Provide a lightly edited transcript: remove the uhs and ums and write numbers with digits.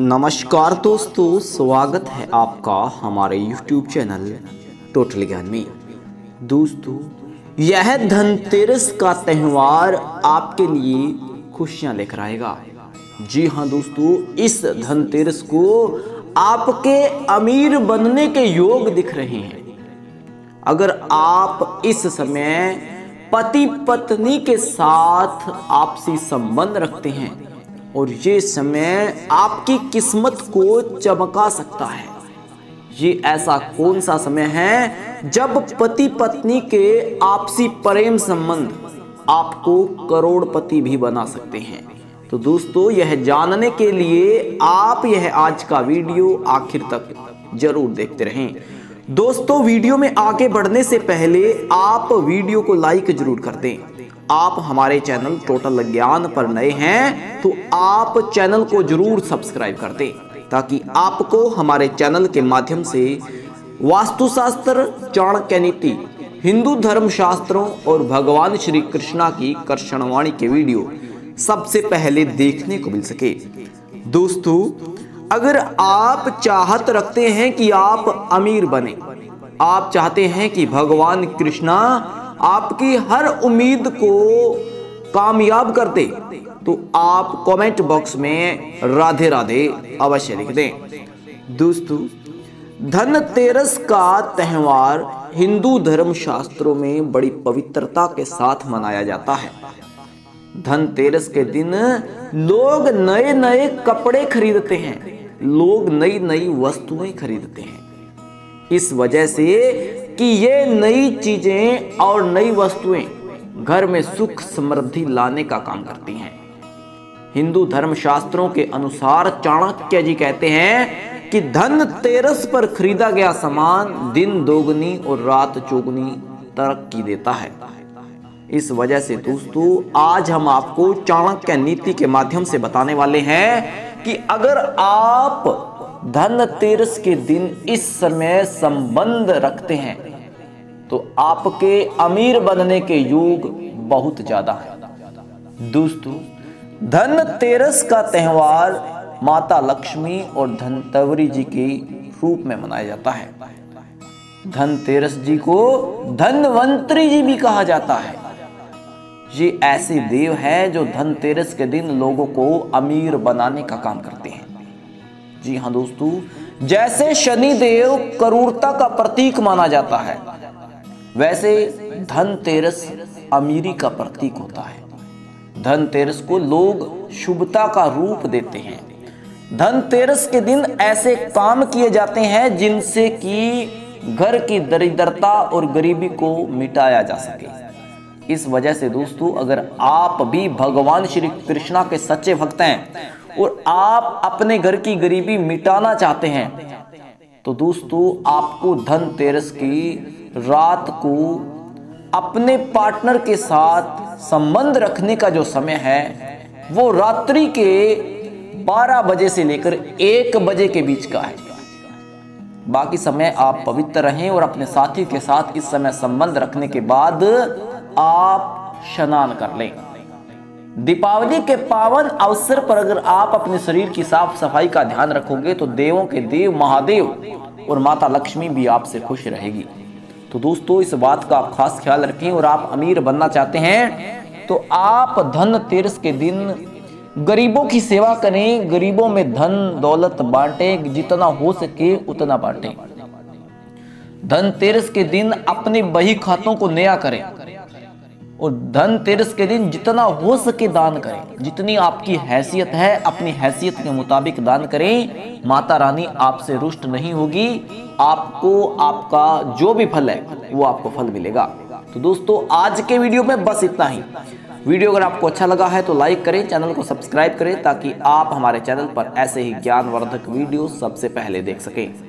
नमस्कार दोस्तों, स्वागत है आपका हमारे YouTube चैनल टोटल ज्ञान में। दोस्तों, यह धनतेरस का त्यौहार आपके लिए खुशियां लेकर आएगा। जी हाँ दोस्तों, इस धनतेरस को आपके अमीर बनने के योग दिख रहे हैं। अगर आप इस समय पति पत्नी के साथ आपसी संबंध रखते हैं और ये समय आपकी किस्मत को चमका सकता है। ये ऐसा कौन सा समय है जब पति पत्नी के आपसी प्रेम संबंध आपको करोड़पति भी बना सकते हैं। तो दोस्तों, यह जानने के लिए आप यह आज का वीडियो आखिर तक जरूर देखते रहें। दोस्तों, वीडियो में आगे बढ़ने से पहले आप वीडियो को लाइक जरूर कर दें। आप हमारे चैनल टोटल ज्ञान पर नए हैं तो आप चैनल को जरूर सब्सक्राइब कर दें, ताकि आपको हमारे चैनल के माध्यम से वास्तुशास्त्र, चाणक्य नीति, हिंदू धर्मशास्त्रों और भगवान श्री कृष्णा की कर्षणवाणी के वीडियो सबसे पहले देखने को मिल सके। दोस्तों, अगर आप चाहत रखते हैं कि आप अमीर बने, आप चाहते हैं कि भगवान कृष्णा आपकी हर उम्मीद को कामयाब कर दे, तो आप कमेंट बॉक्स में राधे राधे अवश्य लिख दें। दोस्तों, धनतेरस का त्यौहार हिंदू धर्मशास्त्रों में बड़ी पवित्रता के साथ मनाया जाता है। धनतेरस के दिन लोग नए नए कपड़े खरीदते हैं, लोग नई नई वस्तुएं खरीदते हैं, इस वजह से कि ये नई चीजें और नई वस्तुएं घर में सुख समृद्धि लाने का काम करती हैं। हिंदू धर्मशास्त्रों के अनुसार चाणक्य जी कहते हैं कि धनतेरस पर खरीदा गया सामान दिन दोगुनी और रात चौगुनी तरक्की देता है। इस वजह से दोस्तों, आज हम आपको चाणक्य नीति के माध्यम से बताने वाले हैं कि अगर आप धनतेरस के दिन इस समय संबंध रखते हैं तो आपके अमीर बनने के योग बहुत ज्यादा है। दोस्तों, धनतेरस का त्यौहार माता लक्ष्मी और धन्वंतरि जी के रूप में मनाया जाता है। धनतेरस जी को धन्वंतरि जी भी कहा जाता है। ये ऐसे देव हैं जो धनतेरस के दिन लोगों को अमीर बनाने का काम करते हैं। जी हाँ दोस्तों, जैसे शनि देव क्रूरता का प्रतीक माना जाता है, वैसे धनतेरस अमीरी का प्रतीक होता है। धनतेरस को लोग शुभता का रूप देते हैं। धनतेरस के दिन ऐसे काम किए जाते हैं जिनसे कि घर की दरिद्रता और गरीबी को मिटाया जा सके। इस वजह से दोस्तों, अगर आप भी भगवान श्री कृष्णा के सच्चे भक्त हैं और आप अपने घर की गरीबी मिटाना चाहते हैं, तो दोस्तों आपको धनतेरस की रात को अपने पार्टनर के साथ संबंध रखने का जो समय है वो रात्रि के 12 बजे से लेकर 1 बजे के बीच का है। बाकी समय आप पवित्र रहें और अपने साथी के साथ इस समय संबंध रखने के बाद आप स्नान कर लें। दीपावली के पावन अवसर पर अगर आप अपने शरीर की साफ सफाई का ध्यान रखोगे तो देवों के देव महादेव और माता लक्ष्मी भी आपसे खुश रहेगी। तो दोस्तों, इस बात का आप खास ख्याल रखें। और आप अमीर बनना चाहते हैं तो आप धनतेरस के दिन गरीबों की सेवा करें, गरीबों में धन दौलत बांटें, जितना हो सके उतना बांटें। धनतेरस के दिन अपने बही खातों को नया करें और धनतेरस के दिन जितना हो सके दान करें। जितनी आपकी हैसियत है अपनी हैसियत के मुताबिक दान करें। माता रानी आपसे रुष्ट नहीं होगी। आपको आपका जो भी फल है वो आपको फल मिलेगा। तो दोस्तों, आज के वीडियो में बस इतना ही। वीडियो अगर आपको अच्छा लगा है तो लाइक करें, चैनल को सब्सक्राइब करें, ताकि आप हमारे चैनल पर ऐसे ही ज्ञानवर्धक वीडियो सबसे पहले देख सकें।